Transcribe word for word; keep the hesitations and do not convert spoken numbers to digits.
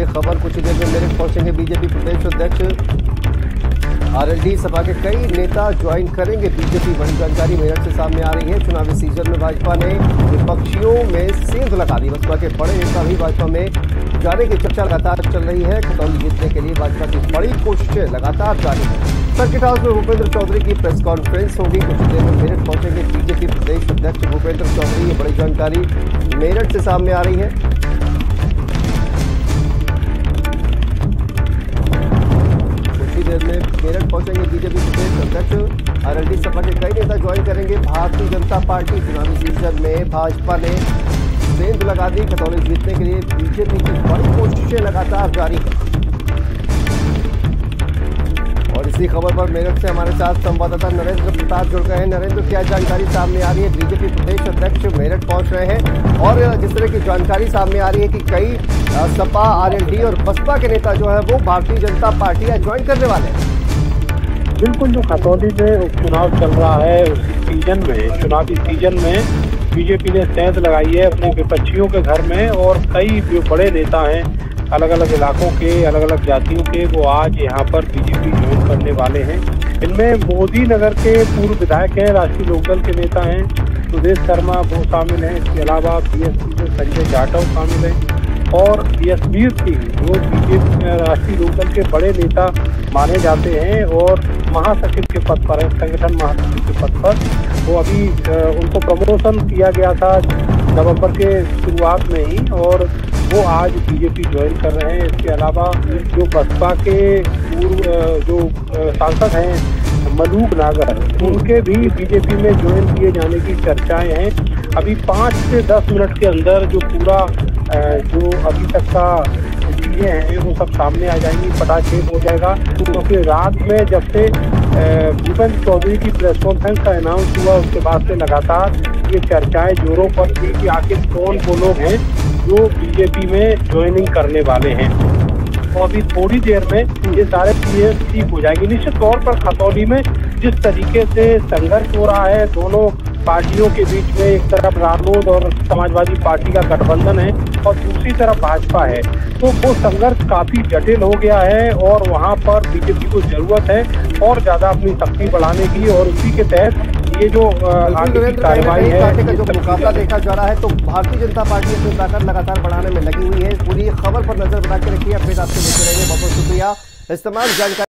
ये खबर कुछ देर में मेरठ पहुंचेंगे। बीजेपी प्रदेश अध्यक्ष आरएलडी सपा के कई नेता ज्वाइन करेंगे बीजेपी, बड़ी जानकारी मेरठ से सामने आ रही है। चुनावी सीजन में भाजपा ने विपक्षियों में सेंध लगा दी। बसपा के बड़े नेता भी भाजपा में जाने की चर्चा लगातार चल रही है। खतौली जीतने के लिए भाजपा की बड़ी कोशिशें लगातार जारी है। सर्किट हाउस में भूपेंद्र चौधरी की प्रेस कॉन्फ्रेंस होगी। कुछ देर में मेरठ पहुंचेंगे बीजेपी प्रदेश अध्यक्ष भूपेंद्र चौधरी। ये बड़ी जानकारी मेरठ से सामने आ रही है। कुछ ही देर में मेरठ पहुंचेंगे बीजेपी प्रदेश अध्यक्ष। आरएलडी सपा के कई नेता ज्वाइन करेंगे भारतीय जनता पार्टी। चुनावी सीजन में भाजपा ने सेंध लगा दी। खतौली जीतने के लिए बीजेपी की बड़ी कोशिशें लगातार जारी है। इसी खबर पर मेरठ से हमारे साथ संवाददाता नरेंद्र प्रसाद जुड़ गए हैं। नरेंद्र, क्या जानकारी सामने आ रही है? बीजेपी प्रदेश अध्यक्ष मेरठ पहुंच रहे हैं और जिस तरह की जानकारी सामने आ रही है कि कई सपा, आरएलडी और बसपा के नेता जो है वो भारतीय जनता पार्टी ज्वाइन करने वाले हैं। बिल्कुल, जो खतौली में उपचुनाव चल रहा है उस सीजन में, चुनावी सीजन में बीजेपी ने सेंध लगाई है अपने विपक्षियों के घर में। और कई बड़े नेता हैं अलग अलग इलाकों के, अलग अलग जातियों के, वो आज यहाँ पर बीजेपी ज्वाइन करने वाले हैं। इनमें मोदी नगर के पूर्व विधायक हैं, राष्ट्रीय लोकदल के नेता हैं सुरेश शर्मा, वो शामिल हैं। इसके अलावा बीएसपी के संजय जाटव शामिल हैं और यशपीर सिंह, वो बीजेपी राष्ट्रीय लोकदल के बड़े नेता माने जाते हैं और महासचिव के पद पर हैं, संगठन महासचिव के पद पर। वो अभी उनको प्रमोशन किया गया था नवम्बर के शुरुआत में ही और वो आज बीजेपी ज्वाइन कर रहे हैं। इसके अलावा जो बसपा के पूर्व जो सांसद हैं मलूक नागर, उनके भी बीजेपी में ज्वाइन किए जाने की चर्चाएं हैं। अभी पाँच से दस मिनट के अंदर जो पूरा जो अभी तक का चीज़ें हैं वो सब सामने आ जाएंगी, पटाक्षेप हो जाएगा। क्योंकि तो रात में जब से भूपेंद्र चौधरी की प्रेस कॉन्फ्रेंस का अनाउंस हुआ उसके बाद से लगातार ये चर्चाएं जोरों पर थी कि आखिर कौन वो लोग हैं जो बीजेपी में ज्वाइनिंग करने वाले हैं। तो अभी थोड़ी देर में ये सारे चीजें ठीक हो जाएगी। निश्चित तौर पर खतौली में जिस तरीके से संघर्ष हो रहा है दोनों पार्टियों के बीच में, एक तरफ रालोद और समाजवादी पार्टी का गठबंधन है और दूसरी तरफ भाजपा है, तो वो संघर्ष काफी जटिल हो गया है और वहाँ पर बीजेपी को जरूरत है और ज्यादा अपनी शक्ति बढ़ाने की। और उसी के तहत ये जो कार्रवाई है, जो मुकाबला देखा जा रहा है, तो भारतीय जनता पार्टी अपनी ताकत लगातार बढ़ाने में लगी हुई है। पूरी खबर पर नजर बना के रखिए। अपने आपसे लेते रहेंगे। बहुत शुक्रिया इस तमाम जानकारी।